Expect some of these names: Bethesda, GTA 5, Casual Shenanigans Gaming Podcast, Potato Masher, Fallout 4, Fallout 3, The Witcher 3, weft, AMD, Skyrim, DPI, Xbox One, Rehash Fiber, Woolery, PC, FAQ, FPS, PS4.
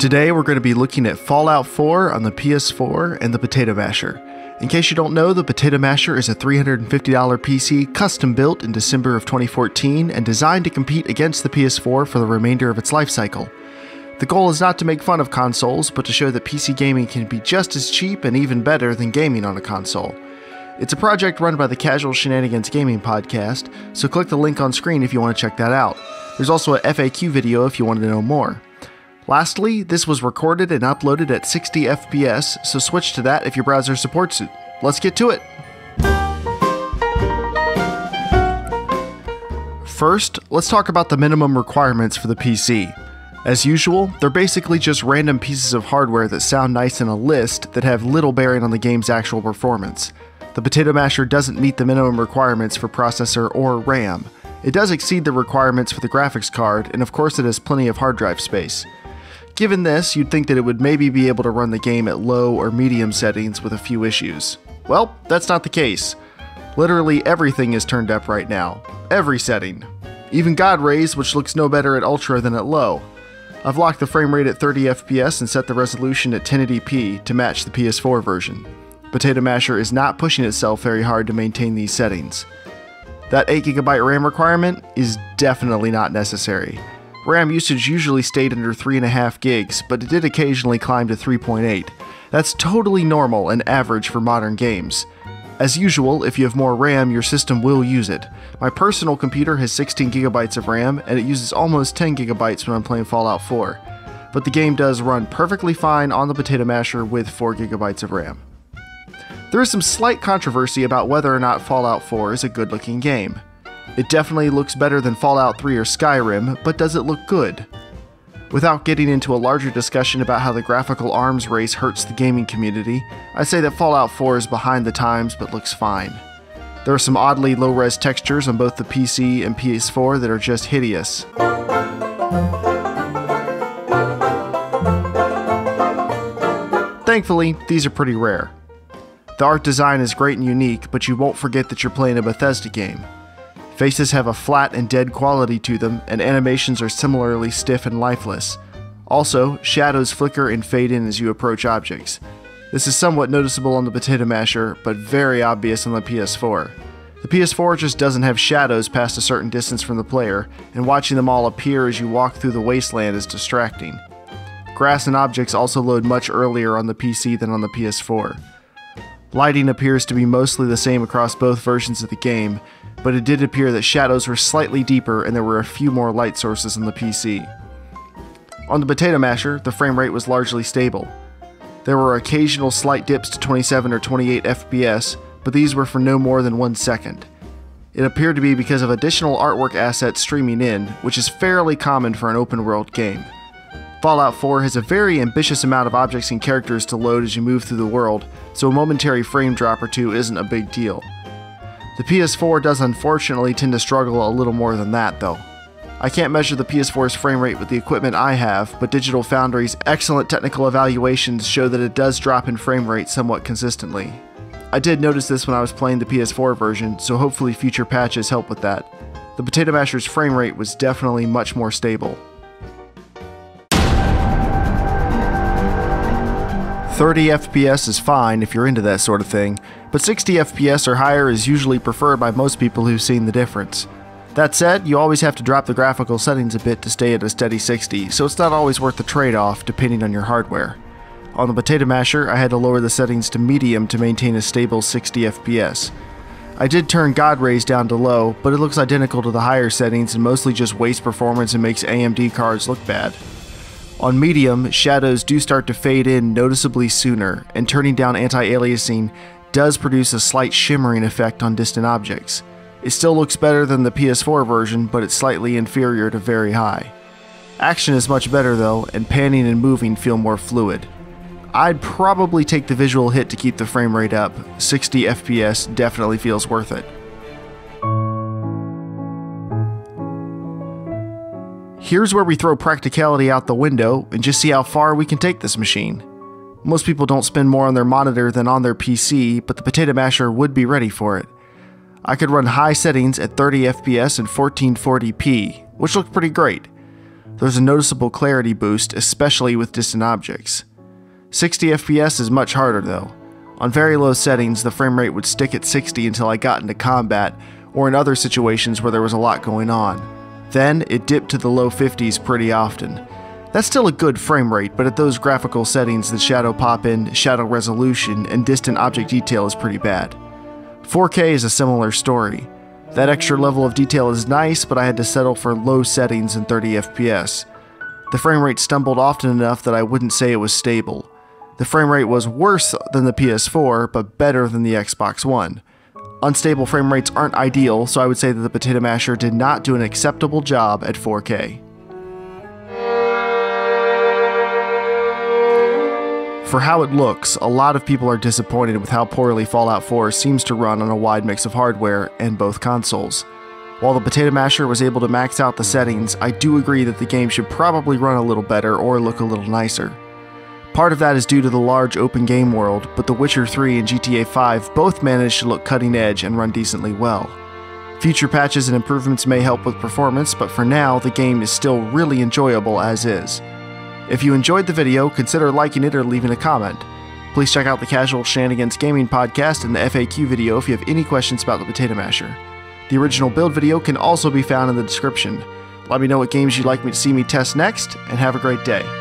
Today we're going to be looking at Fallout 4 on the PS4 and the Potato Masher. In case you don't know, the Potato Masher is a $350 PC custom built in December of 2014 and designed to compete against the PS4 for the remainder of its life cycle. The goal is not to make fun of consoles, but to show that PC gaming can be just as cheap and even better than gaming on a console. It's a project run by the Casual Shenanigans Gaming Podcast, so click the link on screen if you want to check that out. There's also a FAQ video if you want to know more. Lastly, this was recorded and uploaded at 60 FPS, so switch to that if your browser supports it. Let's get to it! First, let's talk about the minimum requirements for the PC. As usual, they're basically just random pieces of hardware that sound nice in a list that have little bearing on the game's actual performance. The Potato Masher doesn't meet the minimum requirements for processor or RAM. It does exceed the requirements for the graphics card, and of course it has plenty of hard drive space. Given this, you'd think that it would maybe be able to run the game at low or medium settings with a few issues. Well, that's not the case. Literally everything is turned up right now. Every setting. Even God Rays, which looks no better at ultra than at low. I've locked the frame rate at 30 FPS and set the resolution at 1080p to match the PS4 version. Potato Masher is not pushing itself very hard to maintain these settings. That 8GB RAM requirement is definitely not necessary. RAM usage usually stayed under 3.5 gigs, but it did occasionally climb to 3.8. That's totally normal and average for modern games. As usual, if you have more RAM, your system will use it. My personal computer has 16 gigabytes of RAM, and it uses almost 10 gigabytes when I'm playing Fallout 4. But the game does run perfectly fine on the Potato Masher with 4 gigabytes of RAM. There is some slight controversy about whether or not Fallout 4 is a good-looking game. It definitely looks better than Fallout 3 or Skyrim, but does it look good? Without getting into a larger discussion about how the graphical arms race hurts the gaming community, I'd say that Fallout 4 is behind the times but looks fine. There are some oddly low-res textures on both the PC and PS4 that are just hideous. Thankfully, these are pretty rare. The art design is great and unique, but you won't forget that you're playing a Bethesda game. Faces have a flat and dead quality to them, and animations are similarly stiff and lifeless. Also, shadows flicker and fade in as you approach objects. This is somewhat noticeable on the Potato Masher, but very obvious on the PS4. The PS4 just doesn't have shadows past a certain distance from the player, and watching them all appear as you walk through the wasteland is distracting. Grass and objects also load much earlier on the PC than on the PS4. Lighting appears to be mostly the same across both versions of the game, but it did appear that shadows were slightly deeper and there were a few more light sources on the PC. On the Potato Masher, the frame rate was largely stable. There were occasional slight dips to 27 or 28 FPS, but these were for no more than 1 second. It appeared to be because of additional artwork assets streaming in, which is fairly common for an open-world game. Fallout 4 has a very ambitious amount of objects and characters to load as you move through the world, so a momentary frame drop or two isn't a big deal. The PS4 does unfortunately tend to struggle a little more than that, though. I can't measure the PS4's frame rate with the equipment I have, but Digital Foundry's excellent technical evaluations show that it does drop in frame rate somewhat consistently. I did notice this when I was playing the PS4 version, so hopefully future patches help with that. The Potato Masher's frame rate was definitely much more stable. 30 FPS is fine if you're into that sort of thing, but 60 FPS or higher is usually preferred by most people who've seen the difference. That said, you always have to drop the graphical settings a bit to stay at a steady 60, so it's not always worth the trade-off depending on your hardware. On the Potato Masher, I had to lower the settings to medium to maintain a stable 60 FPS. I did turn God Rays down to low, but it looks identical to the higher settings and mostly just wastes performance and makes AMD cards look bad. On medium, shadows do start to fade in noticeably sooner, and turning down anti-aliasing does produce a slight shimmering effect on distant objects. It still looks better than the PS4 version, but it's slightly inferior to very high. Action is much better though, and panning and moving feel more fluid. I'd probably take the visual hit to keep the frame rate up. 60 FPS definitely feels worth it. Here's where we throw practicality out the window and just see how far we can take this machine. Most people don't spend more on their monitor than on their PC, but the Potato Masher would be ready for it. I could run high settings at 30 FPS and 1440p, which looked pretty great. There's a noticeable clarity boost, especially with distant objects. 60 FPS is much harder though. On very low settings, the frame rate would stick at 60 until I got into combat or in other situations where there was a lot going on. Then it dipped to the low 50s pretty often. That's still a good frame rate, but at those graphical settings, the shadow pop-in, shadow resolution, and distant object detail is pretty bad. 4K is a similar story. That extra level of detail is nice, but I had to settle for low settings and 30 FPS. The frame rate stumbled often enough that I wouldn't say it was stable. The frame rate was worse than the PS4, but better than the Xbox One. Unstable frame rates aren't ideal, so I would say that the Potato Masher did not do an acceptable job at 4K. For how it looks, a lot of people are disappointed with how poorly Fallout 4 seems to run on a wide mix of hardware and both consoles. While the Potato Masher was able to max out the settings, I do agree that the game should probably run a little better or look a little nicer. Part of that is due to the large open game world, but The Witcher 3 and GTA 5 both managed to look cutting edge and run decently well. Future patches and improvements may help with performance, but for now, the game is still really enjoyable as is. If you enjoyed the video, consider liking it or leaving a comment. Please check out the Casual Shenanigans Gaming Podcast and the FAQ video if you have any questions about the Potato Masher. The original build video can also be found in the description. Let me know what games you'd like me to see me test next, and have a great day.